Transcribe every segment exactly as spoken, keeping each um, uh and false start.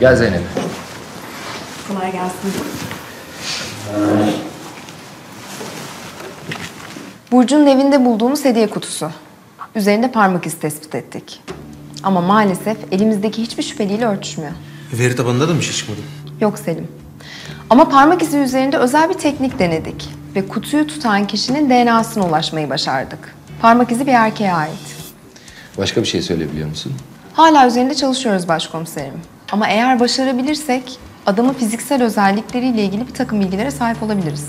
Gel Zeynep. Kolay gelsin. Burcu'nun evinde bulduğumuz hediye kutusu. Üzerinde parmak izi tespit ettik. Ama maalesef elimizdeki hiçbir şüpheliyle örtüşmüyor. Veri tabanında da mı şey çıkmadı? Yok Selim. Ama parmak izi üzerinde özel bir teknik denedik. Ve kutuyu tutan kişinin D N A'sına ulaşmayı başardık. Parmak izi bir erkeğe ait. Başka bir şey söyleyebiliyor musun? Hala üzerinde çalışıyoruz başkomiserim. Ama eğer başarabilirsek adamın fiziksel özellikleriyle ilgili bir takım bilgilere sahip olabiliriz.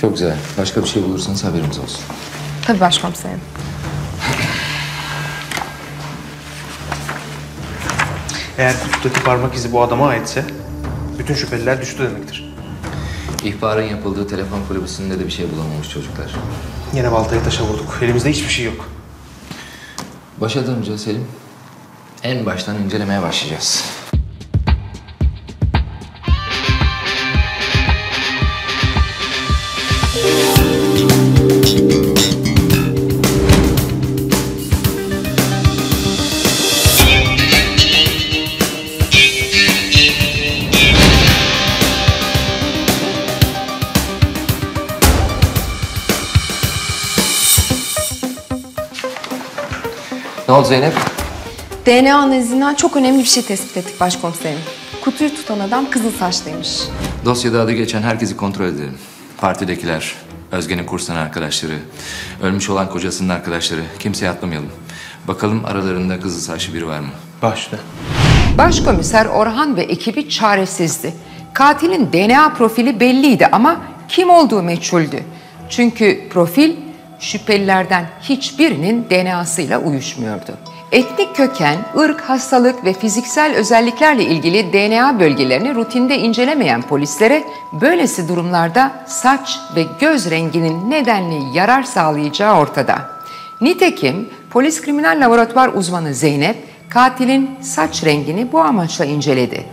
Çok güzel. Başka bir şey bulursanız haberimiz olsun. Tabii başkomiserim. Eğer kutudaki parmak izi bu adama aitse bütün şüpheliler düştü demektir. İhbarın yapıldığı telefon kulübesinde de bir şey bulamamış çocuklar. Yine baltayı taşa vurduk. Elimizde hiçbir şey yok. Başa dönünce Selim, en baştan incelemeye başlayacağız. Ne oldu Zeynep? D N A analizinden çok önemli bir şey tespit ettik başkomiserim. Kutuyu tutan adam kızıl saçlıymış. Dosyada adı geçen herkesi kontrol edelim. Partidekiler, Özge'nin kurstan arkadaşları, ölmüş olan kocasının arkadaşları. Kimseye atlamayalım. Bakalım aralarında kızıl saçlı biri var mı? Başla. Başkomiser Orhan ve ekibi çaresizdi. Katilin D N A profili belliydi ama kim olduğu meçhuldü. Çünkü profil şüphelilerden hiçbirinin D N A'sıyla uyuşmuyordu. Etnik köken, ırk, hastalık ve fiziksel özelliklerle ilgili D N A bölgelerini rutinde incelemeyen polislere böylesi durumlarda saç ve göz renginin nedenli yarar sağlayacağı ortada. Nitekim polis kriminal laboratuvar uzmanı Zeynep katilin saç rengini bu amaçla inceledi.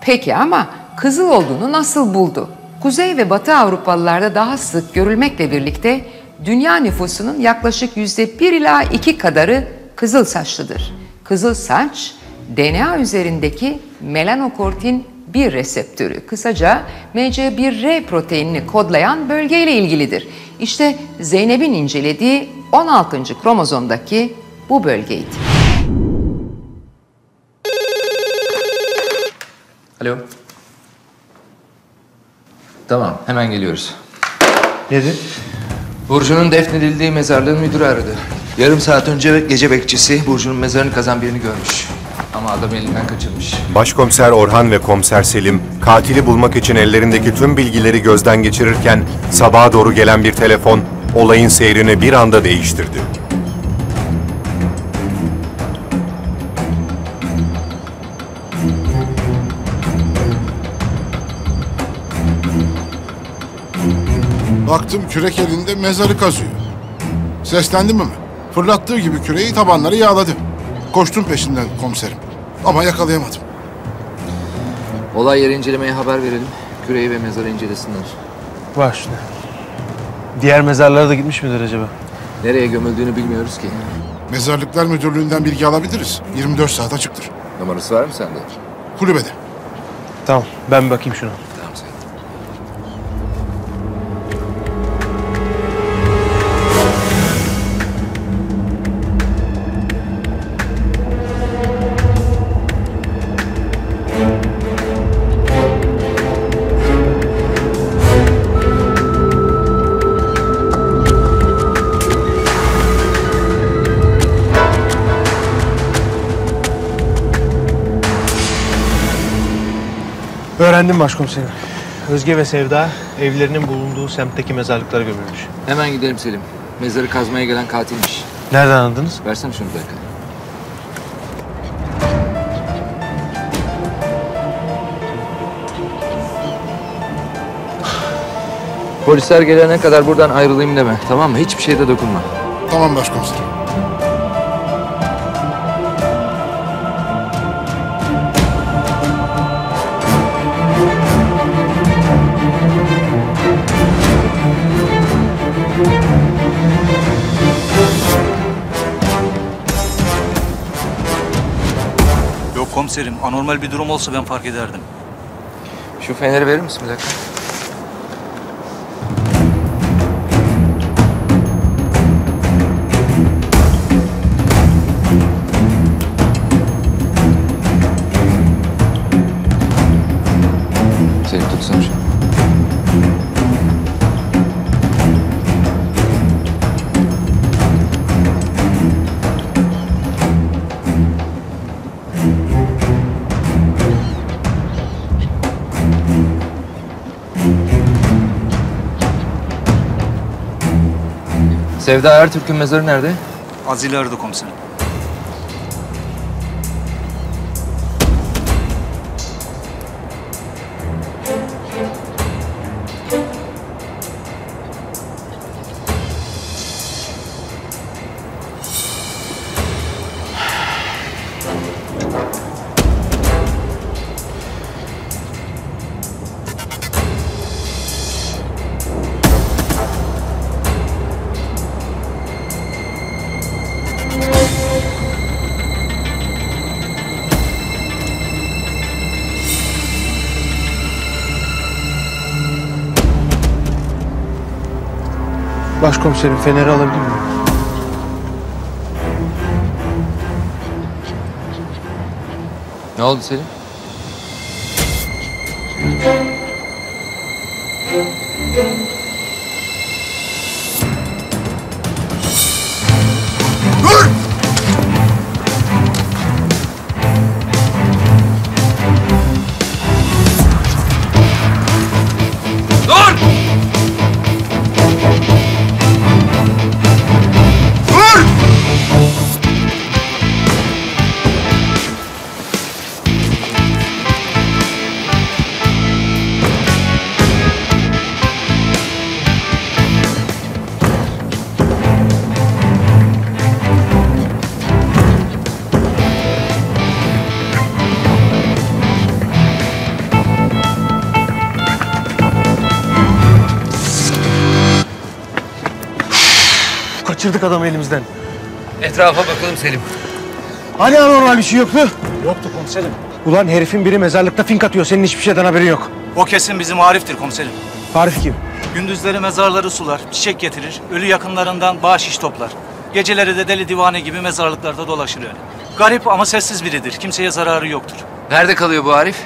Peki ama kızıl olduğunu nasıl buldu? Kuzey ve Batı Avrupalılarda daha sık görülmekle birlikte dünya nüfusunun yaklaşık yüzde bir ila iki kadarı kızıl saçlıdır. Kızıl saç, D N A üzerindeki melanokortin bir reseptörü, kısaca M C bir R proteinini kodlayan bölgeyle ilgilidir. İşte Zeynep'in incelediği on altıncı kromozomdaki bu bölgeydi. Alo. Tamam, hemen geliyoruz. Nedir? Burcu'nun defnedildiği mezarlığın müdürü aradı. Yarım saat önce gece bekçisi Burcu'nun mezarını kazan birini görmüş. Ama adam elinden kaçırmış. Başkomiser Orhan ve komiser Selim, katili bulmak için ellerindeki tüm bilgileri gözden geçirirken sabaha doğru gelen bir telefon olayın seyrini bir anda değiştirdi. Baktım kürek elinde mezarı kazıyor. Seslendim mi? Fırlattığı gibi küreği tabanları yağladı. Koştum peşinden komiserim. Ama yakalayamadım. Olay yeri incelemeye haber verelim. Küreği ve mezarı incelesinler. Başla. Diğer mezarlara da gitmiş midir acaba? Nereye gömüldüğünü bilmiyoruz ki. Mezarlıklar Müdürlüğü'nden bilgi alabiliriz. yirmi dört saat açıktır. Numarası var mı sende? Kulübede. Tamam, ben bir bakayım şuna. Öğrendim başkomiserim. Özge ve Sevda evlerinin bulunduğu semtteki mezarlıklara gömülmüş. Hemen gidelim Selim. Mezarı kazmaya gelen katilmiş. Nereden anladınız? Versene şunu bir dakika. Polisler gelene kadar buradan ayrılayım deme. Tamam mı? Hiçbir şeye de dokunma. Tamam başkomiserim. komiserim. Anormal bir durum olsa ben fark ederdim. Şu feneri verir misin bir dakika? Seni tutsam şimdi. Sevda Ertürk'ün mezarı nerede? Az ileride komiserim. Başkomiserim, feneri alabilir miyim? Ne oldu Selim? Kaçırdık adamı elimizden. Etrafa bakalım Selim. Hani anormal bir şey yoktu? Yoktu komiserim. Ulan herifin biri mezarlıkta fink atıyor. Senin hiçbir şeyden haberin yok. O kesin bizim Arif'tir komiserim. Arif kim? Gündüzleri mezarları sular, çiçek getirir, ölü yakınlarından bahşiş toplar. Geceleri de deli divane gibi mezarlıklarda dolaşır öyle. Garip ama sessiz biridir. Kimseye zararı yoktur. Nerede kalıyor bu Arif?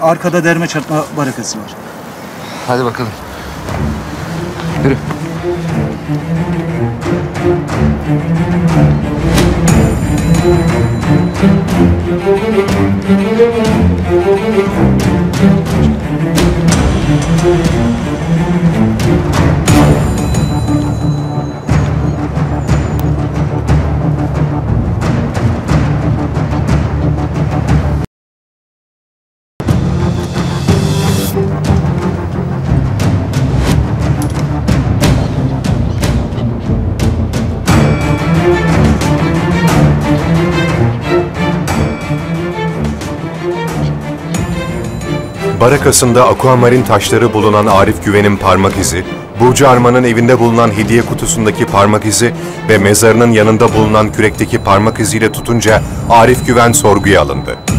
Arkada derme çarpma barakası var. Hadi bakalım. Yürü. Barakasında akuamarin taşları bulunan Arif Güven'in parmak izi, Burcu Arman'ın evinde bulunan hediye kutusundaki parmak izi ve mezarının yanında bulunan kürekteki parmak iziyle tutunca Arif Güven sorguya alındı.